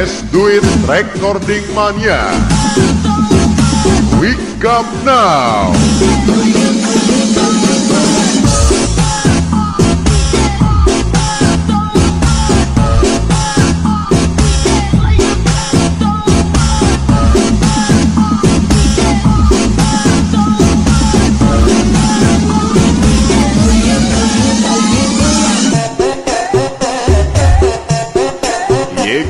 Let's do it recording mania. Wake up now.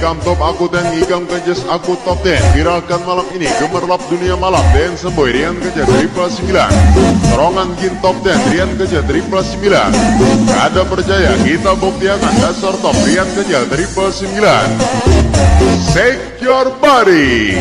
Ikam top aku dan ikam kejes aku top 10. Viralkan malam ini gemerlap dunia malam. Dance Boy Rian Keja Triple 9. Sorongan Gin top 10 Rian Keja Triple 9. Kada percaya kita buktiakan dasar top Rian Keja Triple 9. Shake your body.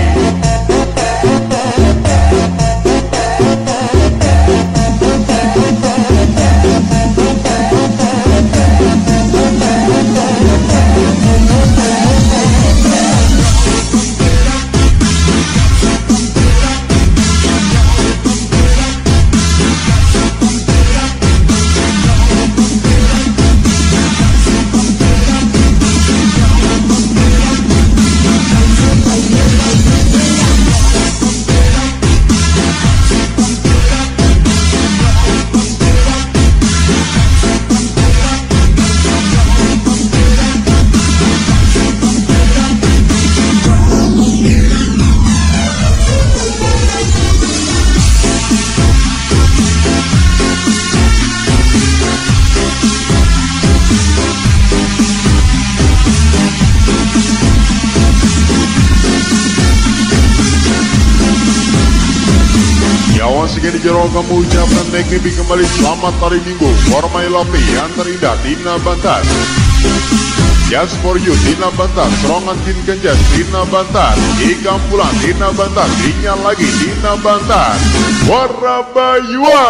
Sekian jero kamu ucapkan teknik kembali selamat hari Minggu for my lovely yang terindah Dina Bantan. Just for you Dina Bantan, Sorongan Gin Kenjas Dina Bantan, Ikam Pulang Dina Bantan, Dinya lagi Dina Bantan, Warabayua.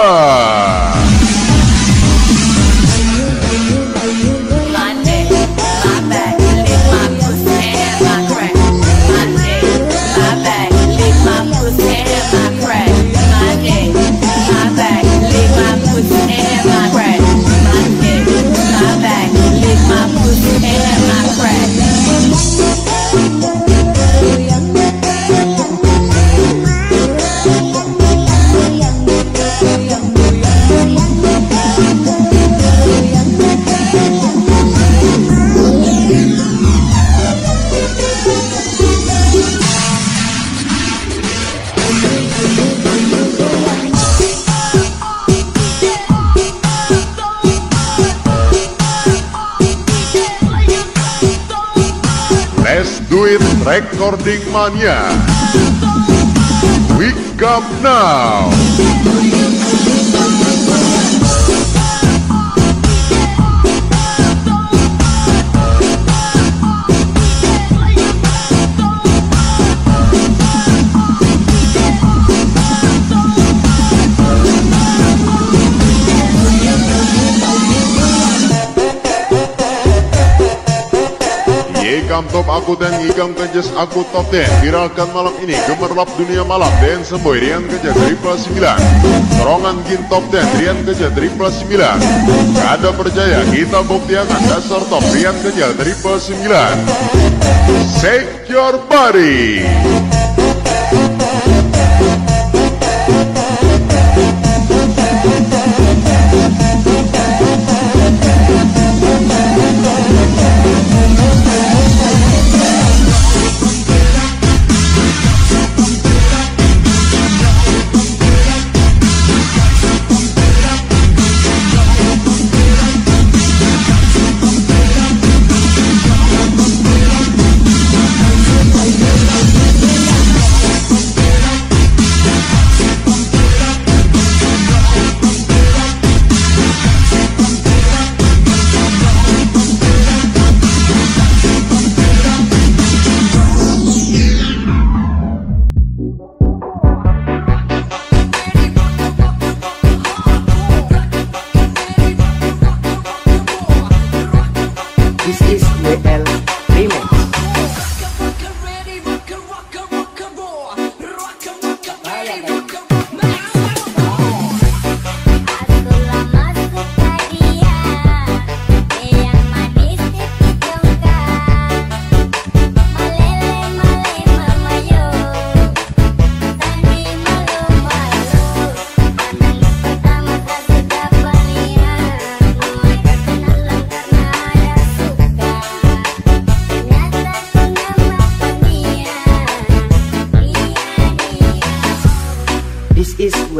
Let's do it recording mania. Wake up now. Ikam top aku dan ikam kejes aku top 10. Viralkan malam ini gemerlap dunia malam. Dance Boy Rian Keja Triple 9. Sorongan Gin top 10 Rian Keja Triple 9. Kada percaya kita buktiakan dasar top Rian Keja Triple 9. Shake your body.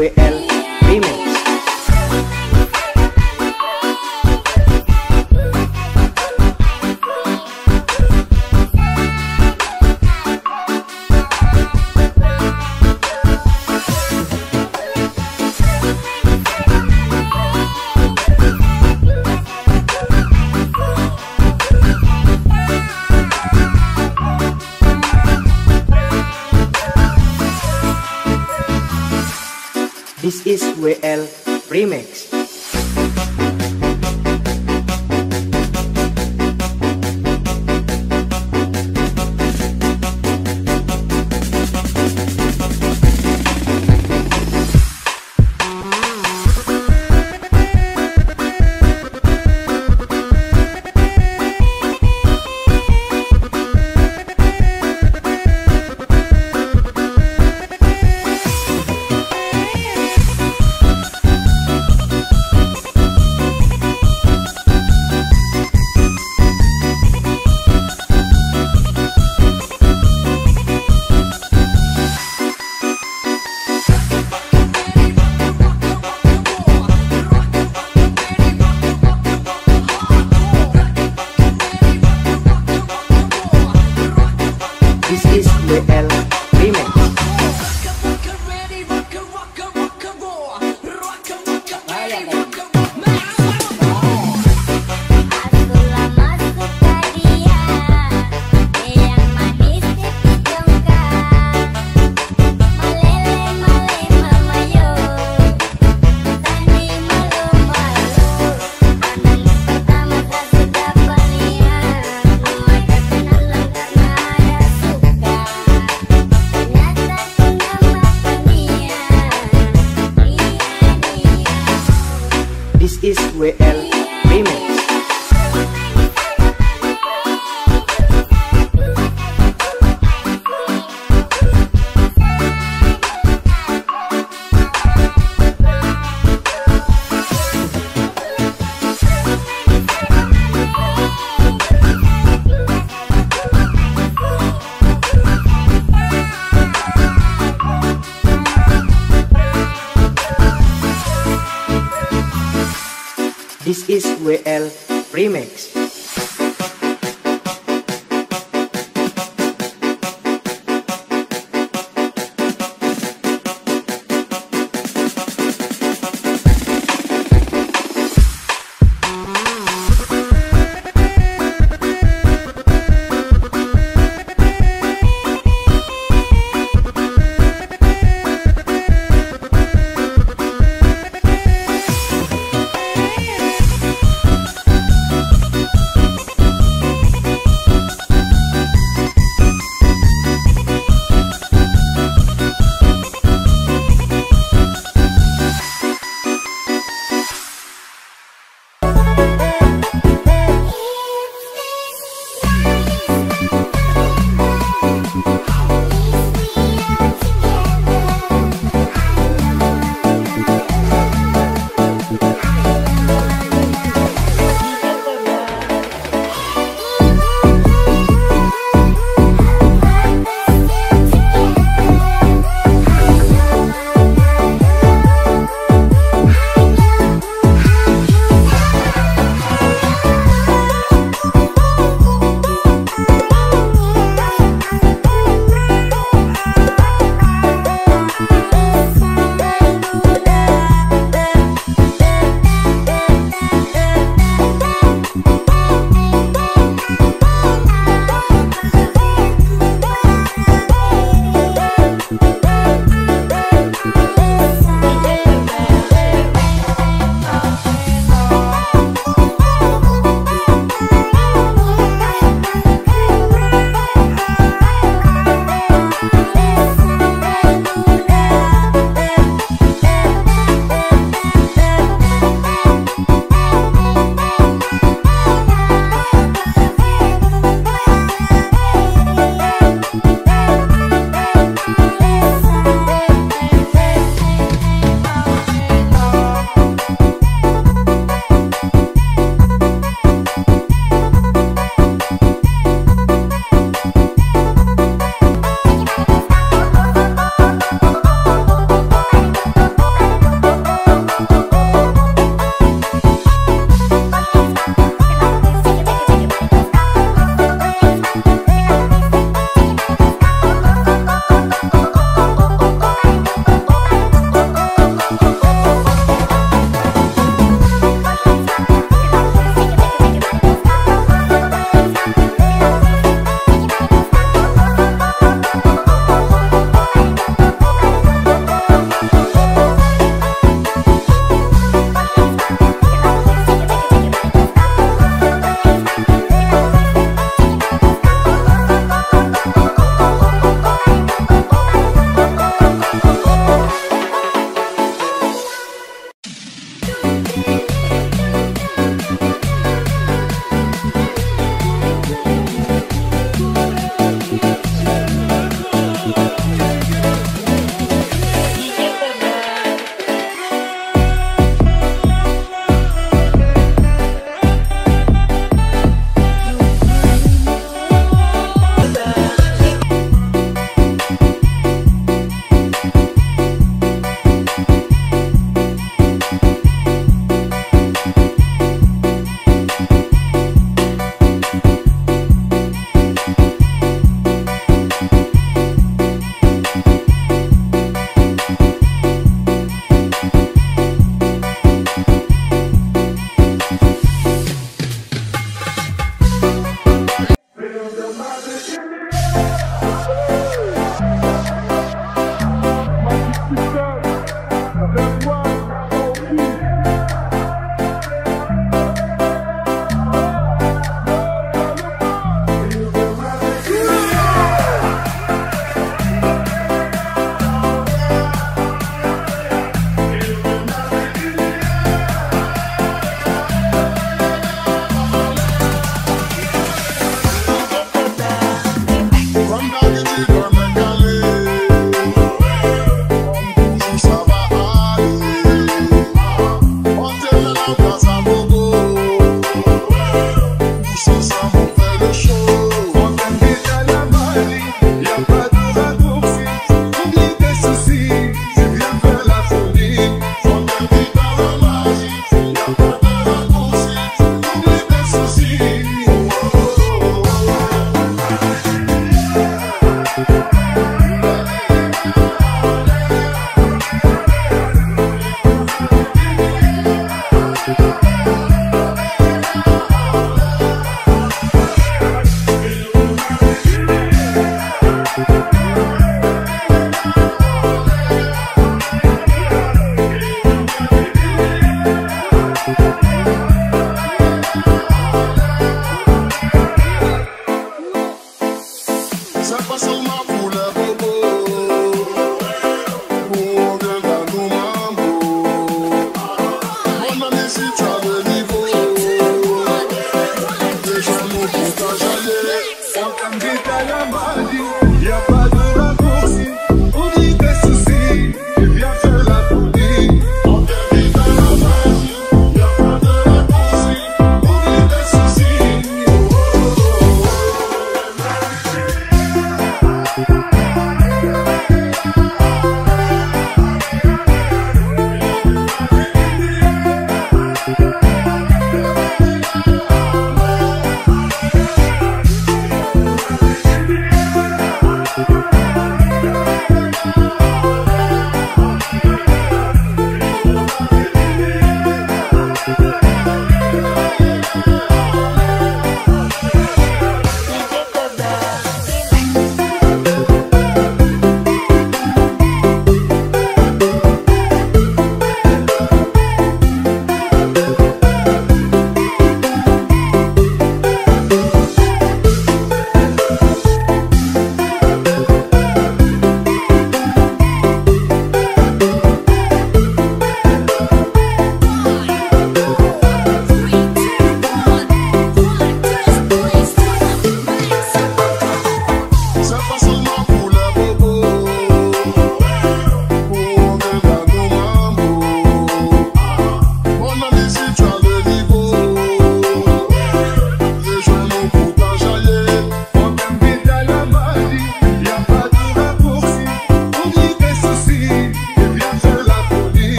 WL Remix. This is WL Remix. This is WL Remix. This is WL Remix.